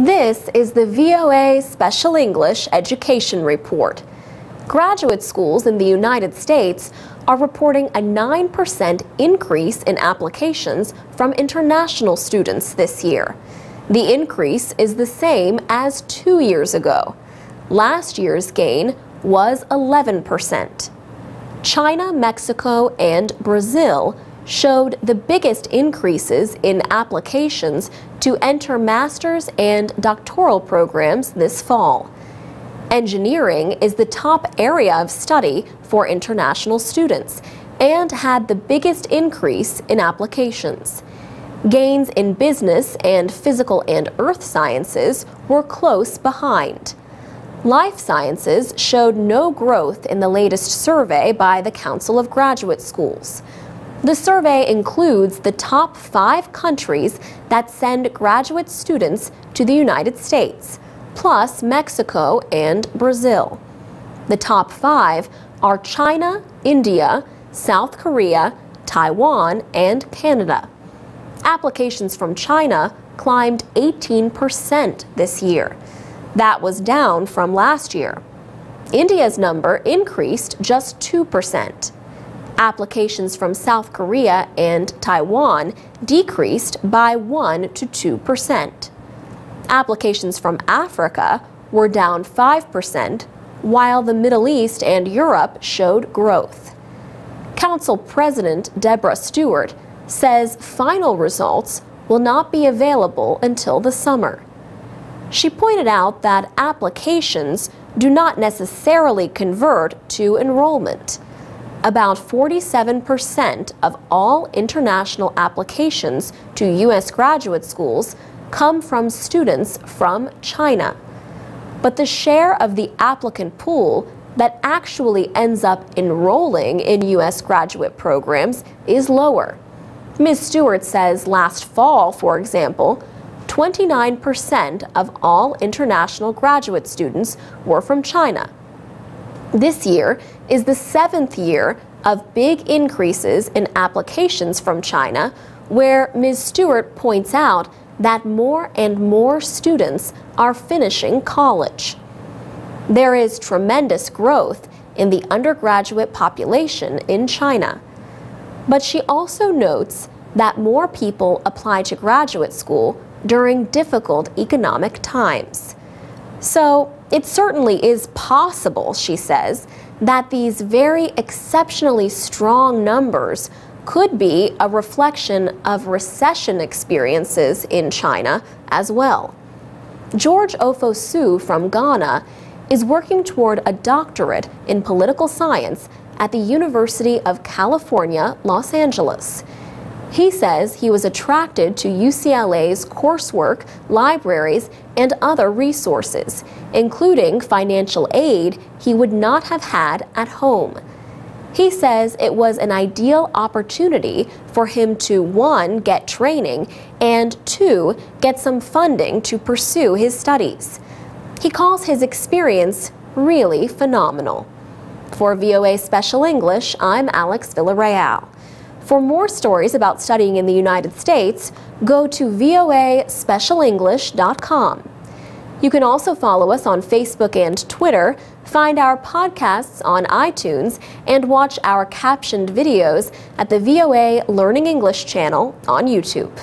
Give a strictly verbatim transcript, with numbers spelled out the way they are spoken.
This is the V O A Special English Education Report. Graduate schools in the United States are reporting a nine percent increase in applications from international students this year. The increase is the same as two years ago. Last year's gain was eleven percent. China, Mexico, and Brazil showed the biggest increases in applications to enter master's and doctoral programs this fall. Engineering is the top area of study for international students and had the biggest increase in applications. Gains in business and physical and earth sciences were close behind. Life sciences showed no growth in the latest survey by the Council of Graduate Schools. The survey includes the top five countries that send graduate students to the United States, plus Mexico and Brazil. The top five are China, India, South Korea, Taiwan, and Canada. Applications from China climbed eighteen percent this year. That was down from last year. India's number increased just two percent. Applications from South Korea and Taiwan decreased by one to two percent. Applications from Africa were down five percent, while the Middle East and Europe showed growth. Council President Debra Stewart says final results will not be available until the summer. She pointed out that applications do not necessarily convert to enrollment. About forty-seven percent of all international applications to U S graduate schools come from students from China. But the share of the applicant pool that actually ends up enrolling in U S graduate programs is lower. Miz Stewart says last fall, for example, twenty-nine percent of all international graduate students were from China. This year is the seventh year of big increases in applications from China, where Miz Stewart points out that more and more students are finishing college. There is tremendous growth in the undergraduate population in China. But she also notes that more people apply to graduate school during difficult economic times. So it certainly is possible, she says, that these very exceptionally strong numbers could be a reflection of recession experiences in China as well. George Ofosu from Ghana is working toward a doctorate in political science at the University of California, Los Angeles. He says he was attracted to U C L A's coursework, libraries, and other resources, including financial aid he would not have had at home. He says it was an ideal opportunity for him to, one, get training, and two, get some funding to pursue his studies. He calls his experience really phenomenal. For V O A Special English, I'm Alex Villarreal. For more stories about studying in the United States, go to V O A special english dot com. You can also follow us on Facebook and Twitter, find our podcasts on iTunes, and watch our captioned videos at the V O A Learning English channel on YouTube.